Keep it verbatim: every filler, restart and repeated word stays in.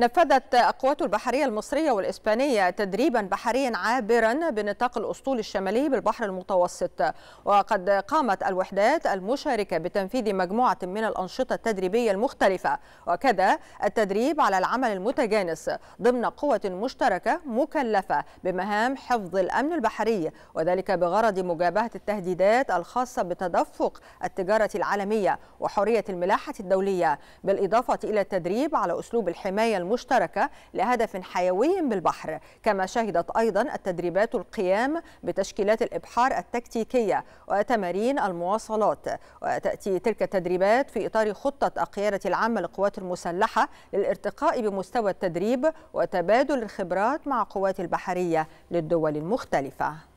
نفذت القوات البحرية المصرية والإسبانية تدريبا بحريا عابرا بنطاق الأسطول الشمالي بالبحر المتوسط، وقد قامت الوحدات المشاركة بتنفيذ مجموعة من الأنشطة التدريبية المختلفة، وكذا التدريب على العمل المتجانس ضمن قوة مشتركة مكلفة بمهام حفظ الأمن البحري، وذلك بغرض مجابهة التهديدات الخاصة بتدفق التجارة العالمية وحرية الملاحة الدولية، بالإضافة إلى التدريب على أسلوب الحماية المشتركة لهدف حيوي بالبحر. كما شهدت أيضا التدريبات القيام بتشكيلات الإبحار التكتيكية وتمارين المواصلات. وتأتي تلك التدريبات في إطار خطة القيادة العامة للقوات المسلحة للارتقاء بمستوى التدريب وتبادل الخبرات مع قوات البحرية للدول المختلفة.